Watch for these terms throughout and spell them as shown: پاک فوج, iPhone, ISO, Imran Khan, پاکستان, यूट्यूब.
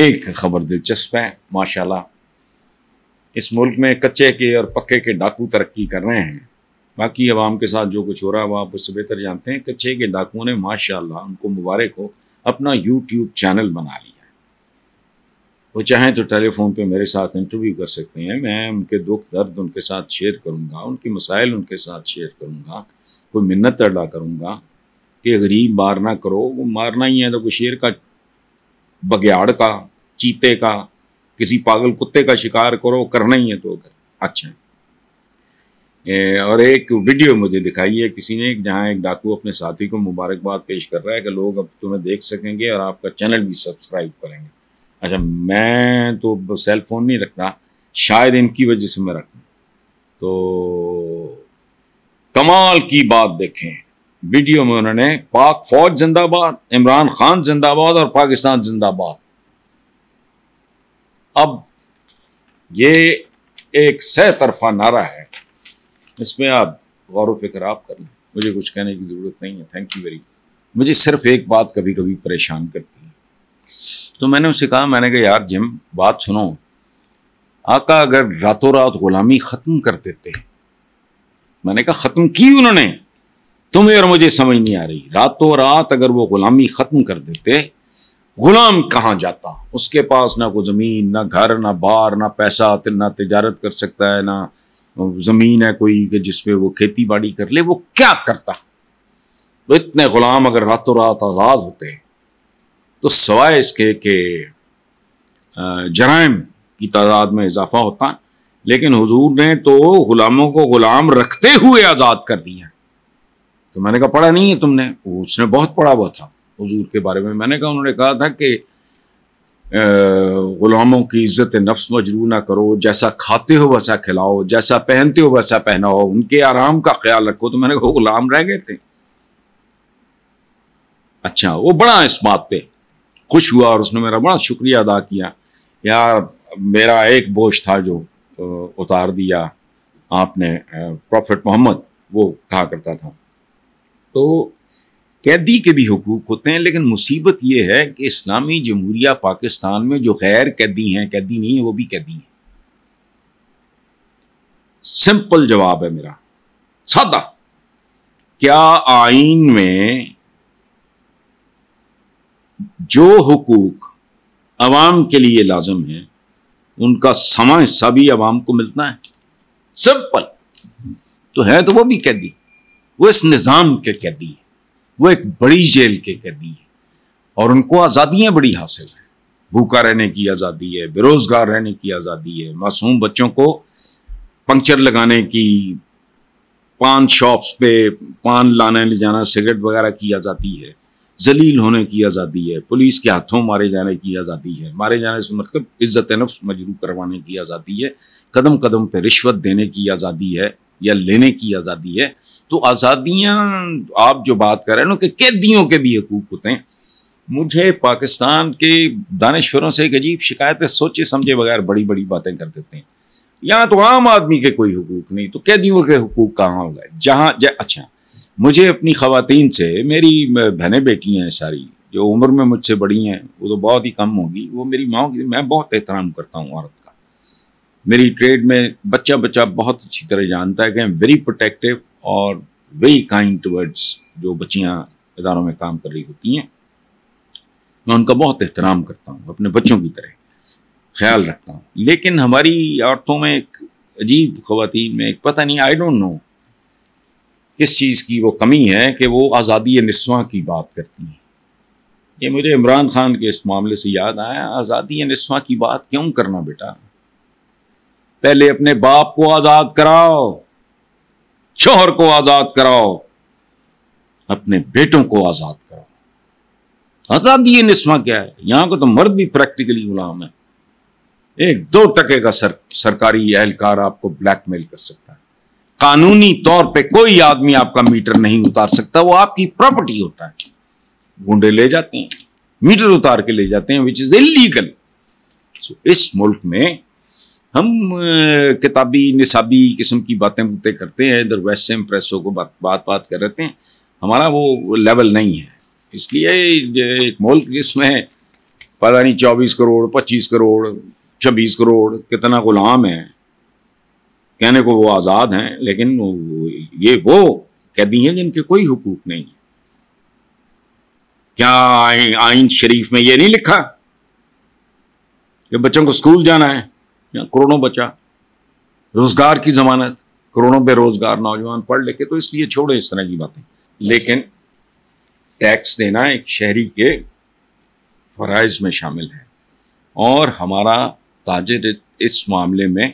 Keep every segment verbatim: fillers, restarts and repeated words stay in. एक खबर दिलचस्प है माशाल्लाह, इस मुल्क में कच्चे के और पक्के के डाकू तरक्की कर रहे हैं। बाकी आवाम के साथ जो कुछ हो रहा है वो आप उससे बेहतर जानते हैं। कच्चे के डाकुओं ने माशाल्लाह, उनको मुबारक हो, अपना यूट्यूब चैनल बना लिया है। वो चाहें तो टेलीफोन पे मेरे साथ इंटरव्यू कर सकते हैं, मैं उनके दुख दर्द उनके साथ शेयर करूँगा, उनके मसाइल उनके साथ शेयर करूँगा, कोई मिन्नत अदा करूँगा कि गरीब मार ना करो। वो मारना ही है तो कोई शेर का, बघियाड़ का, चीते का, किसी पागल कुत्ते का शिकार करो, करना ही है तो कर। अच्छा ए, और एक वीडियो मुझे दिखाई है किसी ने, जहाँ एक डाकू अपने साथी को मुबारकबाद पेश कर रहा है कि लोग अब तुम्हें देख सकेंगे और आपका चैनल भी सब्सक्राइब करेंगे। अच्छा, मैं तो सेल फोन नहीं रखता, शायद इनकी वजह से मैं रखूँ। तो कमाल की बात देखें, वीडियो में उन्होंने पाक फौज जिंदाबाद, इमरान खान जिंदाबाद और पाकिस्तान जिंदाबाद। अब ये एक सह तरफा नारा है, इसमें आप गौर व फिक्र आप कर लें, मुझे कुछ कहने की ज़रूरत नहीं है। Thank you very much. मुझे सिर्फ एक बात कभी कभी परेशान करती है, तो मैंने उसे कहा, मैंने कहा यार जिम बात सुनो, आका अगर रातों रात गुलामी ख़त्म कर देते, मैंने कहा ख़त्म की उन्होंने, तुम्हें और मुझे समझ नहीं आ रही, रातों रात अगर वो गुलामी ख़त्म कर देते, गुलाम कहाँ जाता? उसके पास ना कोई ज़मीन, ना घर, ना बार, ना पैसा, ना तिजारत कर सकता है, ना ज़मीन है कोई कि जिसपे वो खेती बाड़ी कर ले, वो क्या करता? तो इतने ग़ुलाम अगर रातों रात आज़ाद होते तो सवाए इसके के जराइम की तादाद में इजाफा होता, लेकिन हुजूर ने तो ग़ुलामों को ग़ुलाम रखते हुए आज़ाद कर दिया। तो मैंने कहा पढ़ा नहीं है तुमने? उसने बहुत पढ़ा हुआ था हुजूर के बारे में। मैंने कहा उन्होंने कहा था कि ग़ुलामों की इज़्ज़त नफ्स मजरू ना करो, जैसा खाते हो वैसा खिलाओ, जैसा पहनते हो वैसा पहनाओ, उनके आराम का ख्याल रखो। तो मैंने कहा ग़ुलाम रह गए थे। अच्छा, वो बड़ा इस बात पे खुश हुआ और उसने मेरा बड़ा शुक्रिया अदा किया, यार मेरा एक बोझ था जो उतार दिया आपने। प्रॉफिट मोहम्मद वो कहा करता था। तो कैदी के भी हुकूक होते हैं, लेकिन मुसीबत ये है कि इस्लामी जमहूरिया पाकिस्तान में जो गैर कैदी हैं, कैदी नहीं है, वो भी कैदी हैं। सिंपल जवाब है मेरा, सादा, क्या आईन में जो हुकूक अवाम के लिए लाजम है उनका समा हिस्सा भी अवाम को मिलता है? सिंपल तो है, तो वो भी कैदी, वो इस निज़ाम के कैदी है, वो एक बड़ी जेल के कैदी है, और उनको आज़ादियाँ बड़ी हासिल हैं। भूखा रहने की आज़ादी है, बेरोज़गार रहने की आज़ादी है, मासूम बच्चों को पंक्चर लगाने की, पान शॉप्स पे पान लाने ले जाना, सिगरेट वगैरह की आज़ादी है, जलील होने की आज़ादी है, पुलिस के हाथों मारे जाने की आज़ादी है। मारे जाने से मतलब इज़्ज़त नफ्स मजरू करवाने की आज़ादी है, कदम कदम पे रिश्वत देने की आज़ादी है या लेने की आज़ादी है। तो आज़ादियाँ आप जो बात कर रहे हैं ना कि कैदियों के भी हकूक़ होते हैं, मुझे पाकिस्तान के दानिश्वरों से एक अजीब शिकायत है, सोचे समझे बगैर बड़ी बड़ी बातें कर देते हैं। यहाँ तो आम आदमी के कोई हकूक़ नहीं, तो कैदियों के हकूक़ कहाँ हो गए? जहाँ जा, अच्छा मुझे अपनी ख़वातीन से, मेरी बहनें बेटी हैं सारी जो उम्र में मुझसे बड़ी हैं, वो तो बहुत ही कम होगी, वो मेरी माँ की, मैं बहुत एहतराम करता हूँ औरत का, मेरी ट्रेड में बच्चा बच्चा बहुत अच्छी तरह जानता है कि आई एम वेरी प्रोटेक्टिव और वेरी काइंड टुवर्ड्स जो बच्चियाँ इदारों में काम कर रही होती हैं। मैं उनका बहुत एहतराम करता हूँ, अपने बच्चों की तरह ख्याल रखता हूँ, लेकिन हमारी औरतों में एक अजीब, ख़वातीन में एक पता नहीं, आई डोंट नो किस चीज़ की वो कमी है कि वो आज़ादी निस्वा की बात करती हैं। ये मुझे इमरान खान के इस मामले से याद आया, आज़ादी निस्वा की बात क्यों करना बेटा, पहले अपने बाप को आज़ाद कराओ, शोहर को आज़ाद कराओ, अपने बेटों को आज़ाद कराओ। आज़ादी निस्वा क्या है? यहाँ को तो मर्द भी प्रैक्टिकली गुलाम है, एक दो टके का सर, सरकारी एहलकार आपको ब्लैकमेल कर सकता है, कानूनी तौर पे कोई आदमी आपका मीटर नहीं उतार सकता, वो आपकी प्रॉपर्टी होता है। गुंडे ले जाते हैं, मीटर उतार के ले जाते हैं, विच इज़ इलीगल। सो इस मुल्क में हम किताबी निसाबी किस्म की बातें बुते करते हैं, इधर वेस्ट से इम्प्रेसों को बात बात बात कर रहते हैं, हमारा वो लेवल नहीं है। इसलिए एक मुल्क जिसमें पता नहीं चौबीस करोड़ पच्चीस करोड़ छब्बीस करोड़ कितना गुलाम है। कहने को वो आज़ाद हैं लेकिन ये वो कैदी हैं जिनके कोई हुकूक नहीं है। क्या आइन शरीफ में ये नहीं लिखा कि बच्चों को स्कूल जाना है? या करोड़ों बच्चा रोजगार की जमानत, करोड़ों बेरोजगार नौजवान पढ़ लिखे, तो इसलिए छोड़े इस तरह की बातें। लेकिन टैक्स देना एक शहरी के फराइज में शामिल है और हमारा ताजिर इस मामले में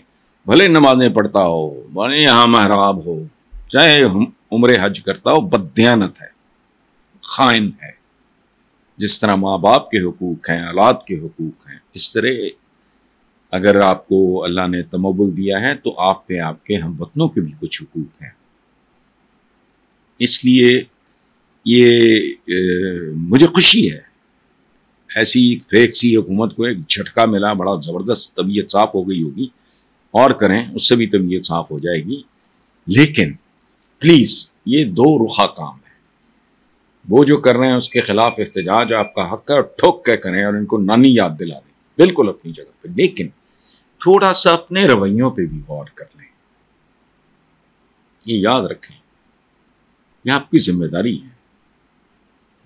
भले नमाजें पढ़ता हो, भले यहाँ महराब हो, चाहे उम्रे हज करता हो, बदयानत है, खाइन है। जिस तरह माँ बाप के हुकूक हैं, औलाद के हुकूक हैं, इस तरह अगर आपको अल्लाह ने तमब्बुल दिया है तो आप पे आपके हमवतनों के भी कुछ हुकूक हैं। इसलिए ये ए, मुझे खुशी है, ऐसी फेक सी हुकूमत को एक झटका मिला, बड़ा ज़बरदस्त, तबीयत साफ हो गई होगी, और करें उससे भी तबीयत साफ हो जाएगी। लेकिन प्लीज़ ये दो रुखा काम है, वो जो कर रहे हैं उसके खिलाफ एहतजाज आपका हक है और ठोक के करें और इनको नानी याद दिला दें, बिल्कुल अपनी जगह पे, लेकिन थोड़ा सा अपने रवैयों पे भी गौर कर लें। ये याद रखें, यह आपकी जिम्मेदारी है।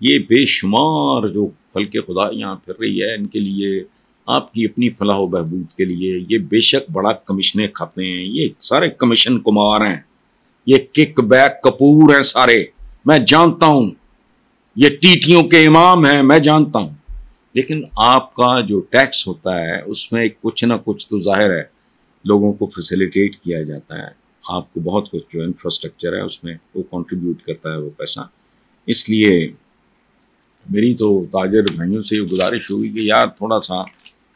ये बेशुमार जो फलके खुदा यहाँ फिर रही है, इनके लिए, आपकी अपनी फलाह व बहबूद के लिए, ये बेशक बड़ा कमीशन खाते हैं, ये सारे कमीशन कुमार हैं, ये किक बैक कपूर हैं सारे, मैं जानता हूँ। ये टीटियों के इमाम हैं, मैं जानता हूँ। लेकिन आपका जो टैक्स होता है उसमें कुछ ना कुछ तो जाहिर है लोगों को फैसिलिटेट किया जाता है, आपको बहुत कुछ जो इंफ्रास्ट्रक्चर है उसमें वो कंट्रीब्यूट करता है वो पैसा। इसलिए मेरी तो ताजर भाइयों से गुजारिश होगी कि यार थोड़ा सा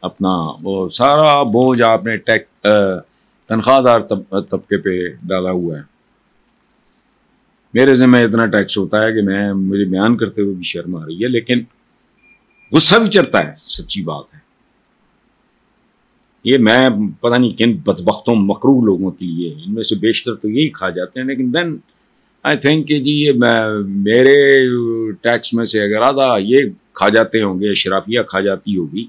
अपना वो सारा बोझ आपने टैक्स तनख्वाहदार तबके पे डाला हुआ है। मेरे ज़िम्मे इतना टैक्स होता है कि मैं मुझे बयान करते हुए भी शर्म आ रही है, लेकिन गुस्सा भी चढ़ता है, सच्ची बात है। ये मैं पता नहीं किन बदबख्तों मकरूह लोगों के लिए, इनमें से बेशतर तो यही खा जाते हैं। लेकिन देन आई थिंक कि जी ये मेरे टैक्स में से अगर आधा ये खा जाते होंगे, शराफिया खा जाती होगी,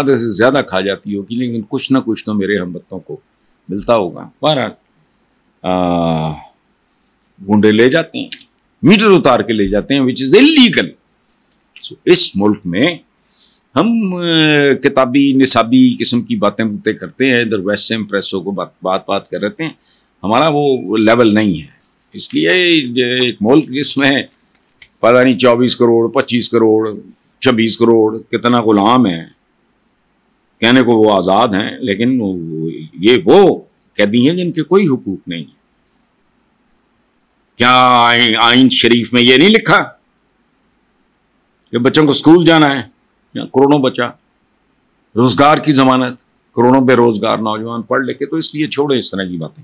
आधे से ज़्यादा खा जाती होगी, लेकिन कुछ ना कुछ तो मेरे हमबत्तों को मिलता होगा। बहरहाल गुंडे ले जाते हैं, मीटर उतार के ले जाते हैं, विच इज़ इलीगल। सो इस मुल्क में हम किताबी निसाबी किस्म की बातें बूते करते हैं, इधर वेस्ट से इम्प्रेसों को बात बात बात कर रहते हैं, हमारा वो लेवल नहीं है। इसलिए एक मुल्क जिसमें पता नहीं चौबीस करोड़ पच्चीस करोड़ छब्बीस करोड़ कितना गुलाम है, कहने को वो आज़ाद हैं लेकिन ये वो कैदी हैं जिनके कोई हुकूक नहीं है। क्या आइन शरीफ में ये नहीं लिखा कि बच्चों को स्कूल जाना है? या करोड़ों बच्चा रोजगार की जमानत, करोड़ों बेरोजगार नौजवान पढ़ लिखे, तो इसलिए छोड़े इस तरह की बातें।